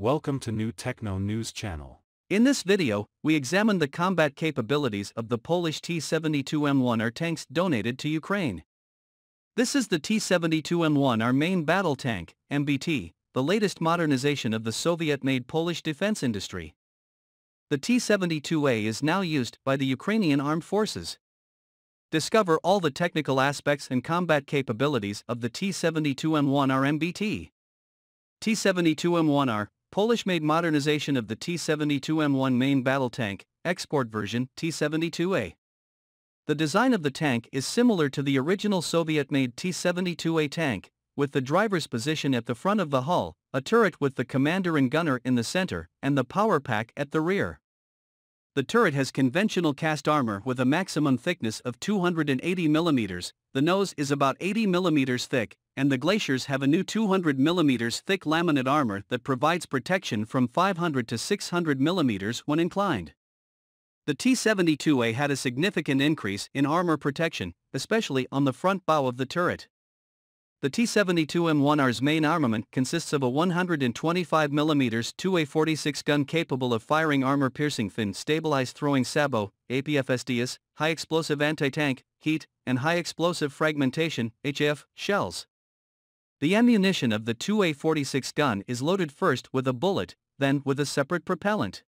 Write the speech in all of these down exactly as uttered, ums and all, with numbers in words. Welcome to New Techno News Channel. In this video, we examine the combat capabilities of the Polish T seventy-two M one R tanks donated to Ukraine. This is the T seventy-two M one R main battle tank, M B T, the latest modernization of the Soviet-made Polish defense industry. The T seventy-two A is now used by the Ukrainian armed forces. Discover all the technical aspects and combat capabilities of the T seventy-two M one R M B T. T seventy-two M one R, Polish-made modernization of the T seventy-two M one main battle tank, export version T seventy-two A. The design of the tank is similar to the original Soviet-made T seventy-two A tank, with the driver's position at the front of the hull, a turret with the commander and gunner in the center, and the power pack at the rear. The turret has conventional cast armor with a maximum thickness of two hundred eighty millimeters, the nose is about eighty millimeters thick, and the glaciers have a new two hundred millimeters thick laminate armor that provides protection from five hundred to six hundred millimeters when inclined. The T seventy-two A had a significant increase in armor protection, especially on the front bow of the turret. The T seventy-two M one R's main armament consists of a one hundred twenty-five millimeter two A forty-six gun capable of firing armor-piercing fin-stabilized throwing sabot, A P F S D S, high-explosive anti-tank, HEAT, and high-explosive fragmentation, H F, shells. The ammunition of the two A forty-six gun is loaded first with a bullet, then with a separate propellant.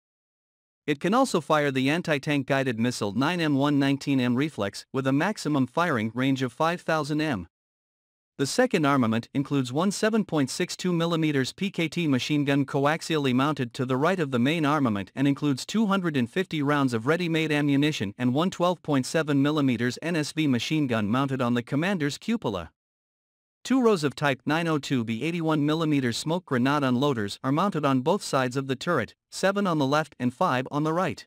It can also fire the anti-tank guided missile nine M one nineteen M Reflex with a maximum firing range of five thousand meters. The second armament includes one seven point six two millimeter P K T machine gun coaxially mounted to the right of the main armament and includes two hundred fifty rounds of ready-made ammunition and one twelve point seven millimeter N S V machine gun mounted on the commander's cupola. Two rows of Type nine oh two B eighty-one millimeter smoke grenade unloaders are mounted on both sides of the turret, seven on the left and five on the right.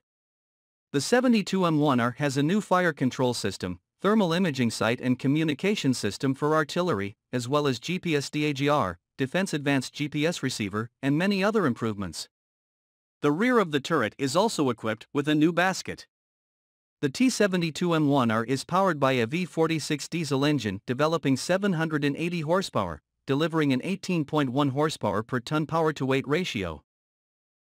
The T seventy-two M one R has a new fire control system, thermal imaging sight and communication system for artillery, as well as G P S D A G R, Defense Advanced G P S receiver, and many other improvements. The rear of the turret is also equipped with a new basket. The T seventy-two M one R is powered by a V forty-six diesel engine developing seven hundred eighty horsepower, delivering an eighteen point one horsepower per ton power-to-weight ratio.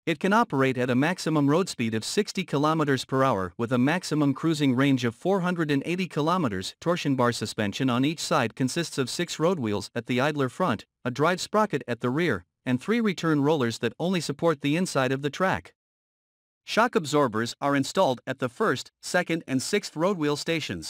It can operate at a maximum road speed of sixty kilometers per hour with a maximum cruising range of four hundred eighty kilometers. Torsion bar suspension on each side consists of six road wheels at the idler front, a drive sprocket at the rear, and three return rollers that only support the inside of the track. Shock absorbers are installed at the first, second, and sixth road wheel stations.